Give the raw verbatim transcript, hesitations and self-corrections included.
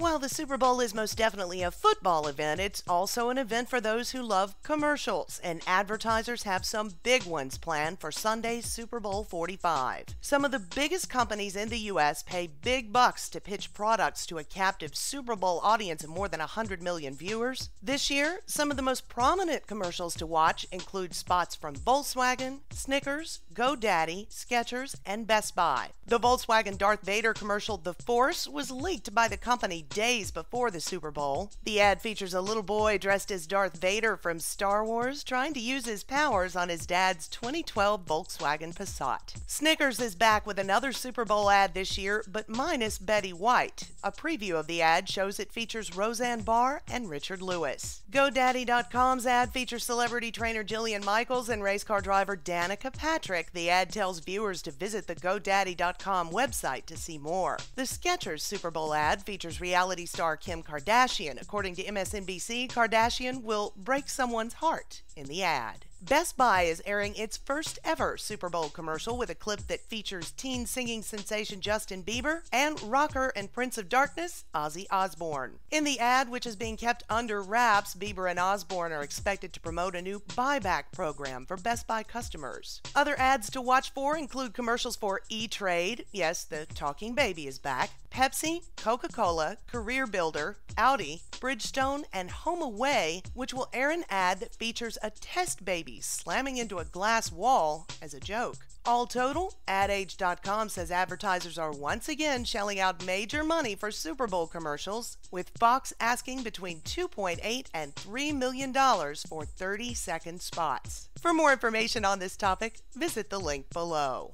While the Super Bowl is most definitely a football event, it's also an event for those who love commercials, and advertisers have some big ones planned for Sunday's Super Bowl forty-five. Some of the biggest companies in the U S pay big bucks to pitch products to a captive Super Bowl audience of more than one hundred million viewers. This year, some of the most prominent commercials to watch include spots from Volkswagen, Snickers, GoDaddy, Skechers, and Best Buy. The Volkswagen Darth Vader commercial, The Force, was leaked by the company days before the Super Bowl. The ad features a little boy dressed as Darth Vader from Star Wars trying to use his powers on his dad's twenty twelve Volkswagen Passat. Snickers is back with another Super Bowl ad this year, but minus Betty White. A preview of the ad shows it features Roseanne Barr and Richard Lewis. GoDaddy dot com's ad features celebrity trainer Jillian Michaels and race car driver Danica Patrick. The ad tells viewers to visit the GoDaddy dot com website to see more. The Skechers Super Bowl ad features reality Reality star Kim Kardashian. According to M S N B C, Kardashian will break someone's heart in the ad. Best Buy is airing its first ever Super Bowl commercial with a clip that features teen singing sensation Justin Bieber and rocker and Prince of Darkness Ozzy Osbourne. In the ad, which is being kept under wraps, Bieber and Osbourne are expected to promote a new buyback program for Best Buy customers. Other ads to watch for include commercials for E-TRADE, yes, the talking baby is back, Pepsi, Coca-Cola, Career Builder, Audi, Bridgestone, and Home Away, which will air an ad that features a test baby slamming into a glass wall as a joke. All total, Ad Age dot com says advertisers are once again shelling out major money for Super Bowl commercials, with Fox asking between two point eight and three million dollars for thirty-second spots. For more information on this topic, visit the link below.